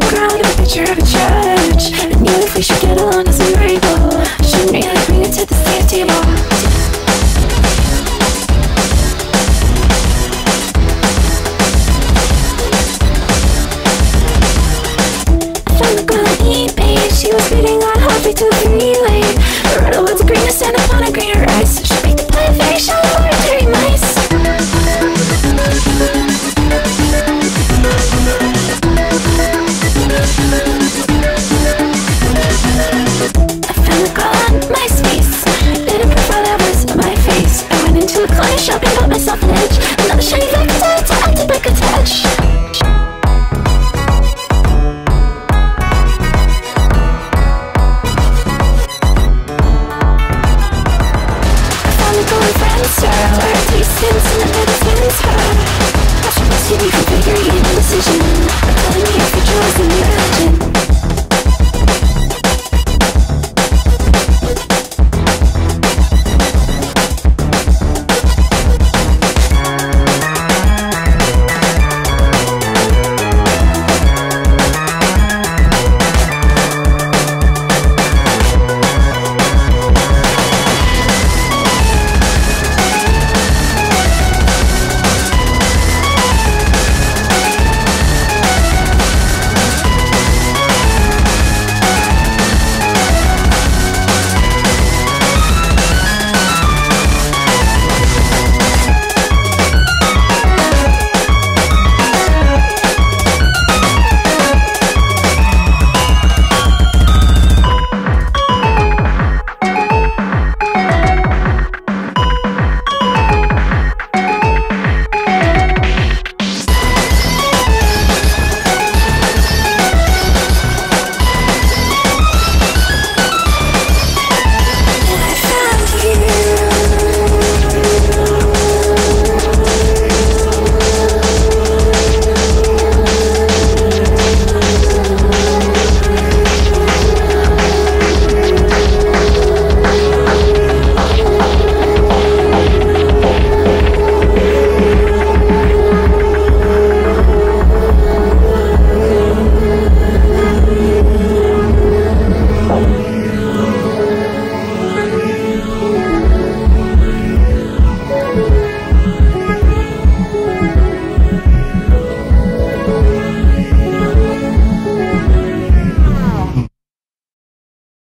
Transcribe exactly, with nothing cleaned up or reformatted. the ground, a picture of a church. I knew if we should get along as a rainbow, I shouldn't really bring it to the same table. To